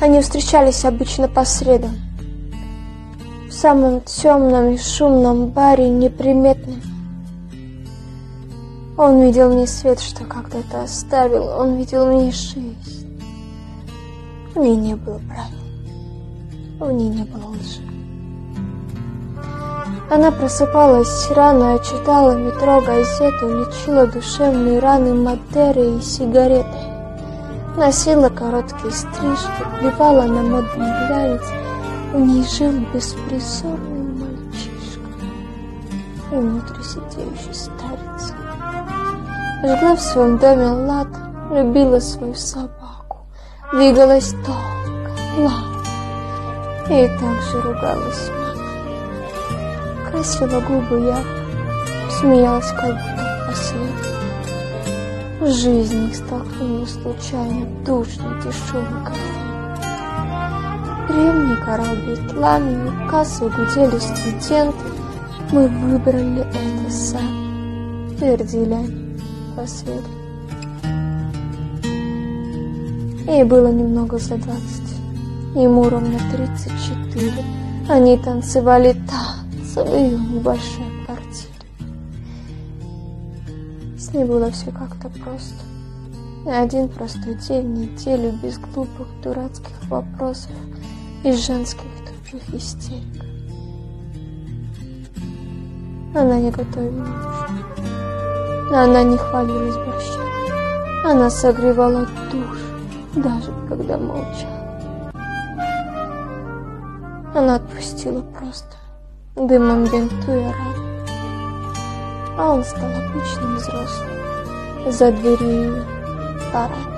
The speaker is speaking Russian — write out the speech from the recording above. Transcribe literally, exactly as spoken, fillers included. Они встречались обычно по средам, в самом темном и шумном баре, неприметном. Он видел в ней свет, что когда-то оставил, он видел в ней жизнь. В ней не было правил, в ней не было лжи. Она просыпалась рано, читала метро, газету, лечила душевные раны Мадерой и сигаретой. Носила короткие стрижки, плевала на модный глянец. В ней жил беспризорный мальчишка и внутрисидеющий старец. Жгла в своем доме лад, любила свою собаку, двигалась долго, лад, и также ругалась мама. Красила губы я, смеялась как будто последняя. Жизнь их столкнула случайно в душный дешевый кофе. Древний корабль пламени, в кассу гудели студенты. Мы выбрали это сами, твердили они по свету. Ей было немного за двадцать, ему ровно тридцать четыре. Они танцевали танцы в ее небольшой квартире. С ней было все как-то просто. Один простой день в неделю без глупых дурацких вопросов и женских тупых истерик. Она не готовила ужин. Она не хвалилась борщами. Она согревала душу, даже когда молчала. Она отпустила просто дымом бинтуя рану. А он стал обычным взрослым за дверью парада.